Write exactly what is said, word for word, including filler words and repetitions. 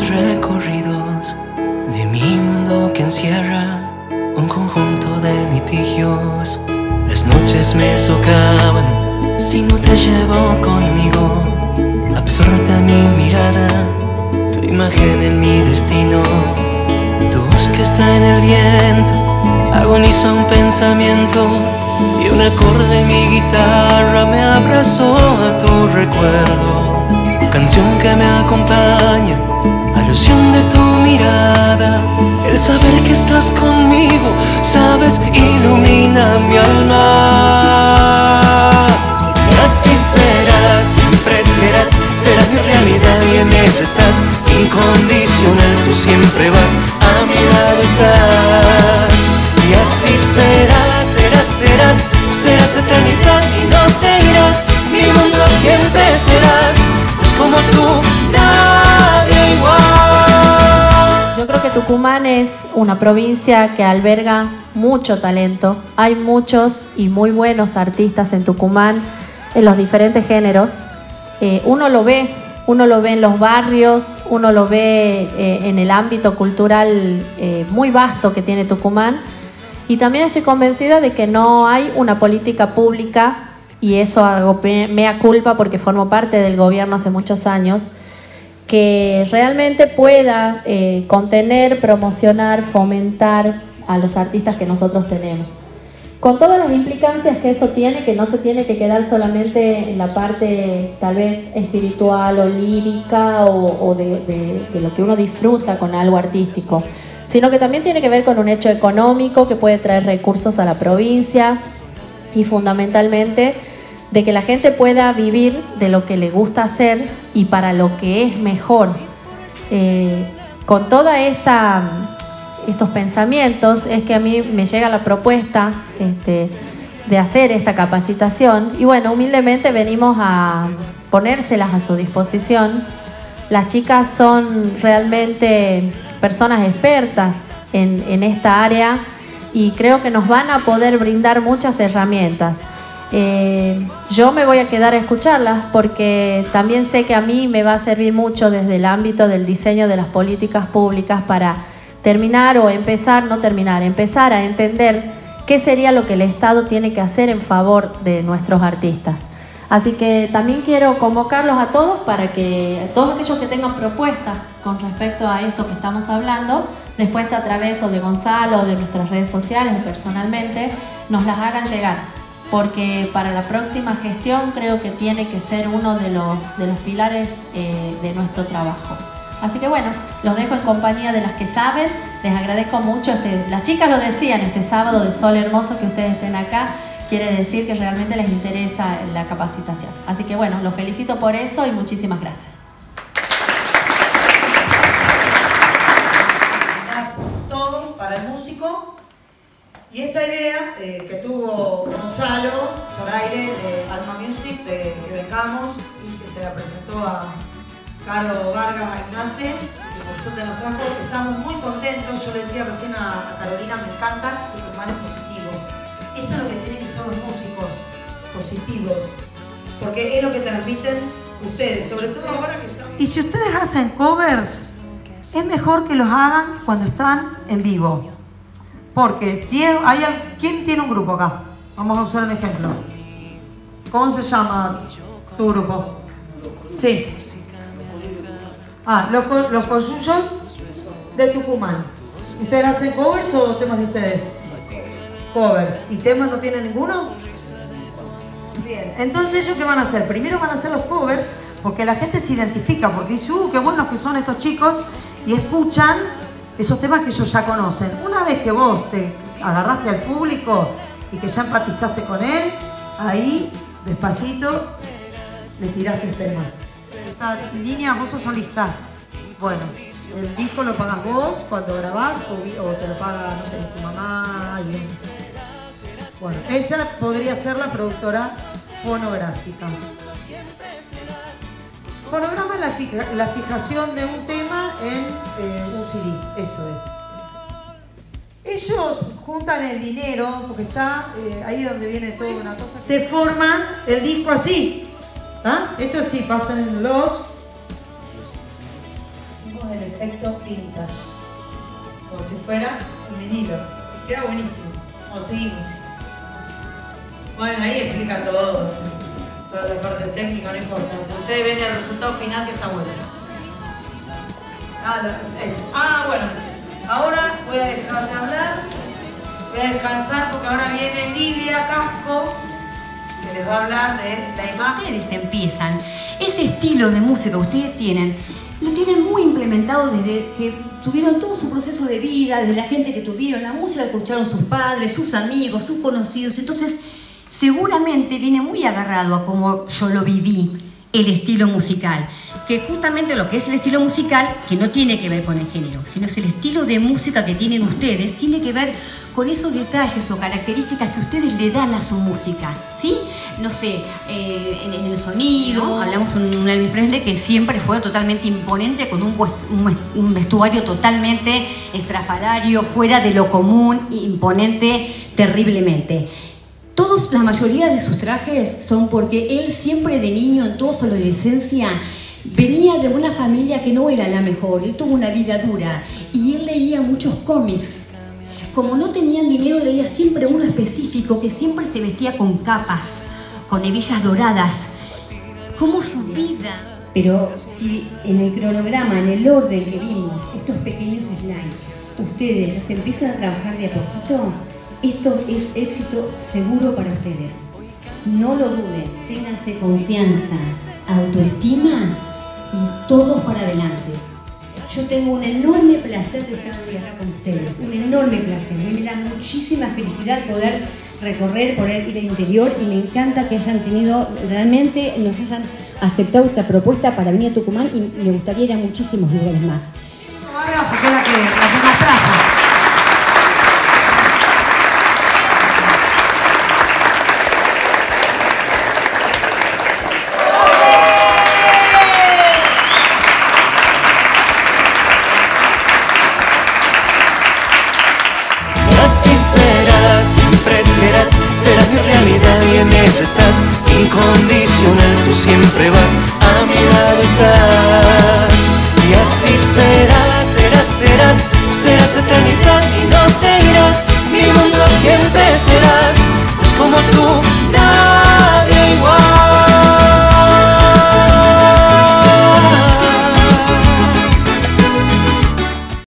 los recorridos de mi mundo que encierra un conjunto de litigios. Las noches me socavan si no te llevo conmigo. Absorta mi mirada, tu imagen en mi destino. Tu voz que está en el viento agoniza un pensamiento, y un acorde en mi guitarra me abrazó a tu recuerdo. Canción que me acompaña, alusión de tu mirada. El saber que estás conmigo, sabes, ilumina mi alma. Y así serás, siempre serás, serás mi realidad y en ella estás. Incondicional, tú siempre vas, a mi lado estás. Y así serás, serás, serás, serás eternidad y no te irás. Mi mundo siempre serás, pues como tú, nadie igual. Yo creo que Tucumán es una provincia que alberga mucho talento. Hay muchos y muy buenos artistas en Tucumán, en los diferentes géneros. Eh, uno lo ve, uno lo ve en los barrios, uno lo ve eh, en el ámbito cultural eh, muy vasto que tiene Tucumán. Y también estoy convencida de que no hay una política pública, y eso hago mea culpa porque formo parte del gobierno hace muchos años, que realmente pueda eh, contener, promocionar, fomentar a los artistas que nosotros tenemos. Con todas las implicancias que eso tiene, que no se tiene que quedar solamente en la parte tal vez espiritual o lírica o, o de, de, de lo que uno disfruta con algo artístico, sino que también tiene que ver con un hecho económico que puede traer recursos a la provincia, y fundamentalmente de que la gente pueda vivir de lo que le gusta hacer y para lo que es mejor. Eh, con toda esta estos pensamientos es que a mí me llega la propuesta este, de hacer esta capacitación, y bueno, humildemente venimos a ponérselas a su disposición. Las chicas son realmente personas expertas en, en esta área, y creo que nos van a poder brindar muchas herramientas. Eh, yo me voy a quedar a escucharlas porque también sé que a mí me va a servir mucho desde el ámbito del diseño de las políticas públicas para terminar o empezar, no terminar, empezar a entender qué sería lo que el Estado tiene que hacer en favor de nuestros artistas. Así que también quiero convocarlos a todos para que todos aquellos que tengan propuestas con respecto a esto que estamos hablando, después a través o de Gonzalo o de nuestras redes sociales o personalmente, nos las hagan llegar. Porque para la próxima gestión creo que tiene que ser uno de los, de los pilares eh, de nuestro trabajo. Así que bueno, los dejo en compañía de las que saben. Les agradezco mucho. Este, las chicas lo decían, este sábado de sol hermoso que ustedes estén acá quiere decir que realmente les interesa la capacitación. Así que bueno, los felicito por eso y muchísimas gracias. Para el músico, y esta idea eh, que tuvo Gonzalo Soraire de Alma Music, de, que vengamos, y que se la presentó a Caro Vargas Ignace, que por suerte nos trajo, que estamos muy contentos. Yo le decía recién a, a Carolina, me encanta que Tucumán es positivo. Eso es lo que tienen que ser los músicos, positivos, porque es lo que transmiten ustedes, sobre todo ahora que son... Y si ustedes hacen covers, es mejor que los hagan cuando están en vivo. Porque si hay alguien... ¿Quién tiene un grupo acá? Vamos a usar un ejemplo. ¿Cómo se llama tu grupo? Sí. Ah, los, los Coyullos de Tucumán. ¿Ustedes hacen covers o temas de ustedes? Covers. ¿Y temas no tienen ninguno? Bien. Entonces, ¿ellos qué van a hacer? Primero van a hacer los covers, porque la gente se identifica, porque dice, ¡uh, qué buenos que son estos chicos! Y escuchan esos temas que ellos ya conocen. Una vez que vos te agarraste al público y que ya empatizaste con él, ahí, despacito, le tiraste temas. Esta línea, vos sos solista. Bueno, el disco lo pagas vos cuando grabás, o, o te lo paga, no sé, tu mamá, alguien. Bueno, ella podría ser la productora fonográfica. Fonograma es la, fija, la fijación de un tema en eh, un C D, eso es. Ellos juntan el dinero, porque está eh, ahí donde viene toda una cosa. Se forma el disco así. ¿Ah? Esto sí, pasan los... hicimos el efecto vintage, como si fuera un vinilo, que era buenísimo. Como seguimos. Bueno, ahí explica todo, toda la parte técnica, no importa. Ustedes ven el resultado final que está bueno. Ah, eso. Ah, bueno, ahora voy a dejar de hablar, voy a descansar porque ahora viene Lidia Casco, que les va a hablar de la imagen. Ustedes empiezan. Ese estilo de música que ustedes tienen, lo tienen muy implementado desde que tuvieron todo su proceso de vida, desde la gente que tuvieron, la música que escucharon sus padres, sus amigos, sus conocidos. Entonces, seguramente viene muy agarrado a como yo lo viví, el estilo musical. Que justamente lo que es el estilo musical, que no tiene que ver con el género, sino es el estilo de música que tienen ustedes, tiene que ver con esos detalles o características que ustedes le dan a su música, ¿sí? No sé, eh, en, en el sonido, ¿no? Hablamos de un, un Elvis Presley que siempre fue totalmente imponente, con un, un, un vestuario totalmente estrafalario, fuera de lo común, imponente terriblemente. Todos, la mayoría de sus trajes son porque él siempre de niño, en toda su adolescencia, venía de una familia que no era la mejor, él tuvo una vida dura y él leía muchos cómics. Como no tenían dinero, leía siempre uno específico que siempre se vestía con capas, con hebillas doradas. ¿Cómo su vida? Pero si en el cronograma, en el orden que vimos, estos pequeños slides, ustedes los empiezan a trabajar de a poquito, esto es éxito seguro para ustedes. No lo duden, ténganse confianza, autoestima y todos para adelante. Yo tengo un enorme placer de estar hoy acá con ustedes, un enorme placer. Me da muchísima felicidad poder recorrer, poder ir al interior y me encanta que hayan tenido, realmente nos hayan aceptado esta propuesta para venir a Tucumán y me gustaría ir a muchísimos lugares más. Incondicional, tú siempre vas, a mi lado estás, y así será.